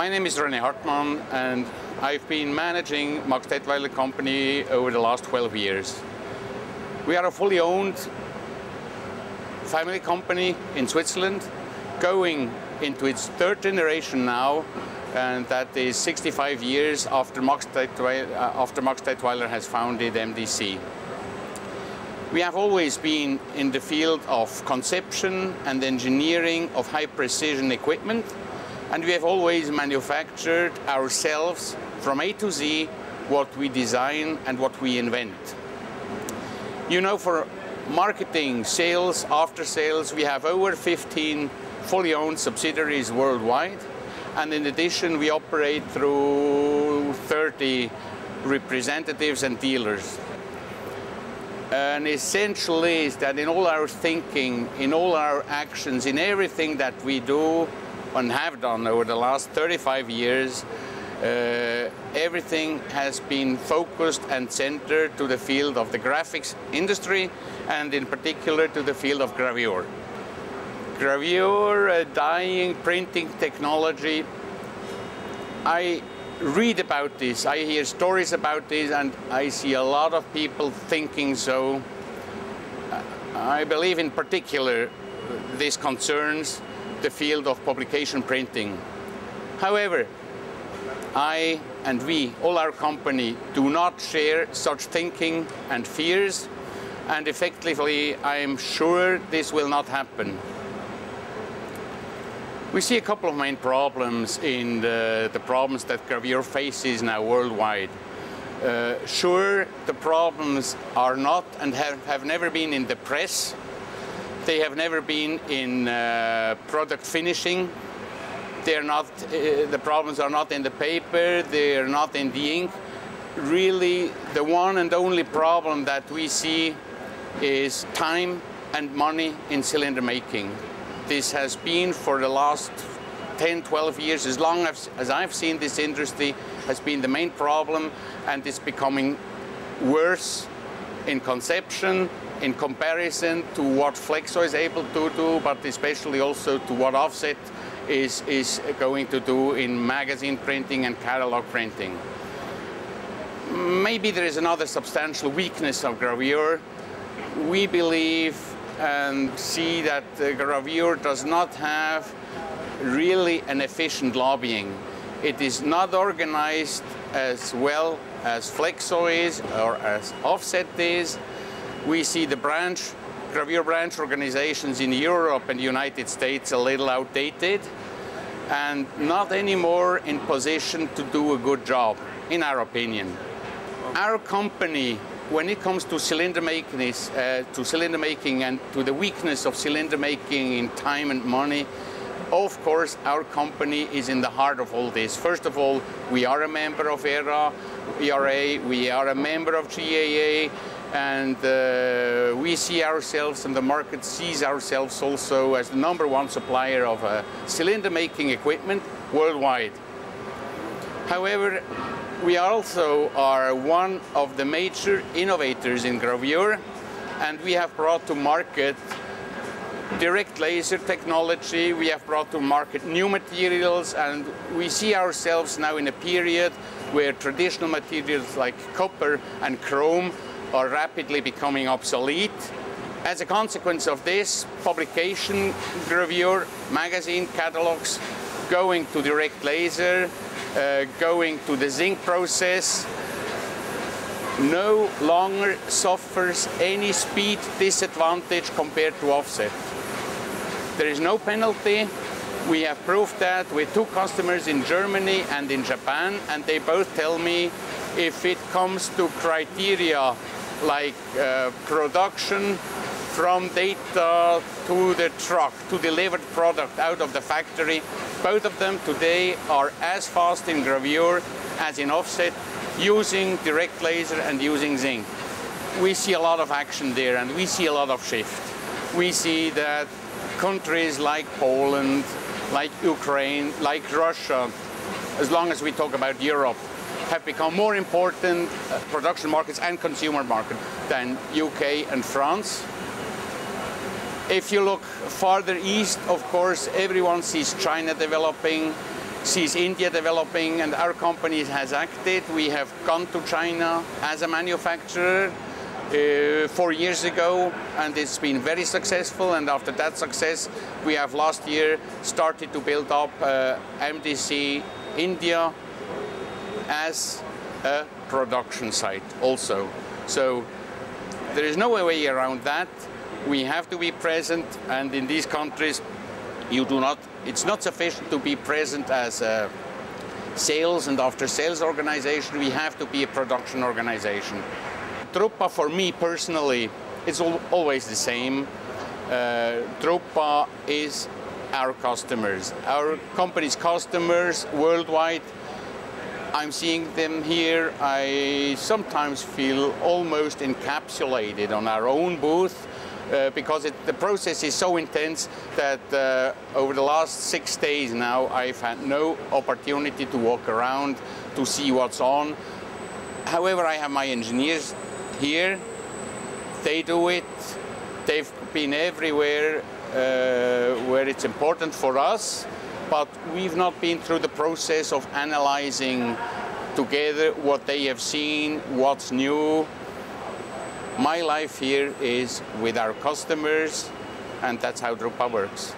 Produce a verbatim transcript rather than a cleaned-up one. My name is René Hartmann, and I've been managing Max Daetwyler company over the last twelve years. We are a fully owned family company in Switzerland, going into its third generation now, and that is sixty-five years after Max Daetwyler, after Max Daetwyler has founded M D C. We have always been in the field of conception and engineering of high-precision equipment, and we have always manufactured ourselves from A to Z what we design and what we invent. You know, for marketing, sales, after sales, we have over fifteen fully owned subsidiaries worldwide, and in addition we operate through thirty representatives and dealers. And essentially is that in all our thinking, in all our actions, in everything that we do and have done over the last thirty-five years, uh, everything has been focused and centered to the field of the graphics industry, and in particular to the field of gravure. Gravure, uh, dyeing, printing technology. I read about this, I hear stories about this, and I see a lot of people thinking so. I believe in particular this concerns the field of publication printing. However, I and we, all our company, do not share such thinking and fears, and effectively I am sure this will not happen. We see a couple of main problems in the, the problems that gravure faces now worldwide. Uh, sure, the problems are not and have, have never been in the press. They have never been in uh, product finishing. They're not, uh, the problems are not in the paper, they're not in the ink. Really, the one and only problem that we see is time and money in cylinder making. This has been for the last ten, twelve years, as long as, as I've seen this industry, has been the main problem, and it's becoming worse in conception, in comparison to what Flexo is able to do, but especially also to what Offset is, is going to do in magazine printing and catalog printing. Maybe there is another substantial weakness of gravure. We believe and see that the gravure does not have really an efficient lobbying. It is not organized as well as Flexo is or as Offset is. We see the branch, gravure branch organizations in Europe and the United States a little outdated and not anymore in position to do a good job, in our opinion. Our company, when it comes to cylinder making, uh, to cylinder making and to the weakness of cylinder making in time and money, of course our company is in the heart of all this. First of all, we are a member of E R A, we are a member of G A A, and uh, we see ourselves, and the market sees ourselves also, as the number one supplier of uh, cylinder making equipment worldwide. However, we also are one of the major innovators in gravure, and we have brought to market direct laser technology, we have brought to market new materials, and we see ourselves now in a period where traditional materials like copper and chrome are rapidly becoming obsolete. As a consequence of this, publication, gravure, magazine catalogs, going to direct laser, Uh, going to the zinc process, no longer suffers any speed disadvantage compared to Offset. There is no penalty. We have proved that with two customers in Germany and in Japan, and they both tell me if it comes to criteria like uh, production from data to the truck, to delivered product out of the factory, both of them today are as fast in gravure as in Offset, using direct laser and using zinc. We see a lot of action there, and we see a lot of shift. We see that countries like Poland, like Ukraine, like Russia, as long as we talk about Europe, have become more important production markets and consumer market than U K and France. If you look farther east, of course, everyone sees China developing. sees India developing, and our company has acted. We have gone to China as a manufacturer uh, four years ago, and it's been very successful. And after that success, we have last year started to build up uh, M D C India as a production site also. So there is no way around that. We have to be present, and in these countries, you do not, it's not sufficient to be present as a sales and after sales organization. We have to be a production organization. Drupa, for me personally, it's al always the same. Uh, Drupa is our customers, our company's customers worldwide. I'm seeing them here. I sometimes feel almost encapsulated on our own booth uh, because it, the process is so intense that uh, over the last six days now I've had no opportunity to walk around to see what's on. However, I have my engineers here. They do it. They've been everywhere uh, where it's important for us. But we've not been through the process of analyzing together what they have seen, what's new. My life here is with our customers, and that's how Drupa works.